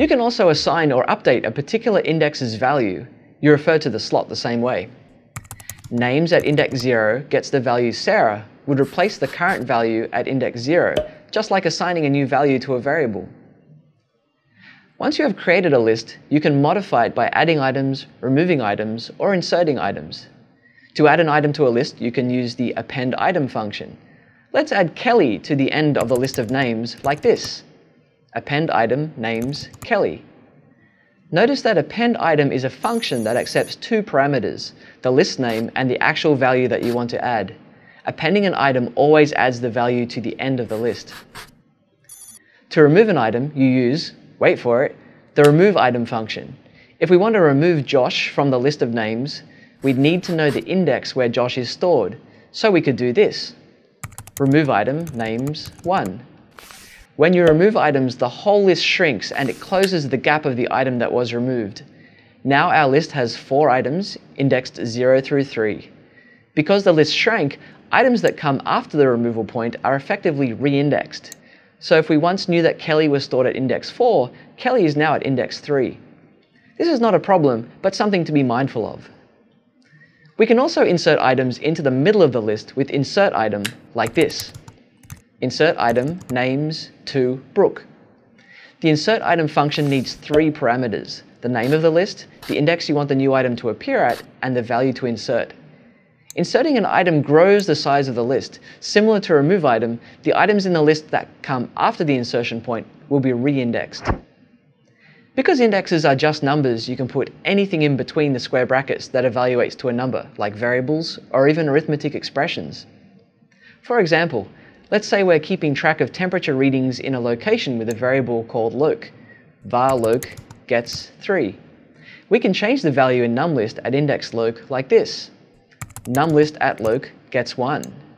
You can also assign or update a particular index's value. You refer to the slot the same way. Names at index 0 gets the value Sarah would replace the current value at index 0, just like assigning a new value to a variable. Once you have created a list, you can modify it by adding items, removing items, or inserting items. To add an item to a list, you can use the append item function. Let's add Kelly to the end of the list of names like this. Append item names Kelly. Notice that append item is a function that accepts two parameters, the list name and the actual value that you want to add. Appending an item always adds the value to the end of the list. To remove an item, you use, wait for it, the remove item function. If we want to remove Josh from the list of names, we'd need to know the index where Josh is stored, so we could do this. Remove item names 1. When you remove items, the whole list shrinks and it closes the gap of the item that was removed. Now our list has 4 items, indexed 0 through 3. Because the list shrank, items that come after the removal point are effectively re-indexed. So if we once knew that Kelly was stored at index 4, Kelly is now at index 3. This is not a problem, but something to be mindful of. We can also insert items into the middle of the list with insert item like this. Insert item names to Brooke. The insert item function needs 3 parameters, the name of the list, the index you want the new item to appear at, and the value to insert. Inserting an item grows the size of the list. Similar to remove item, the items in the list that come after the insertion point will be re-indexed. Because indexes are just numbers, you can put anything in between the square brackets that evaluates to a number, like variables or even arithmetic expressions. For example, let's say we're keeping track of temperature readings in a location with a variable called loc. Var loc gets 3. We can change the value in numList at index loc like this. NumList at loc gets 1.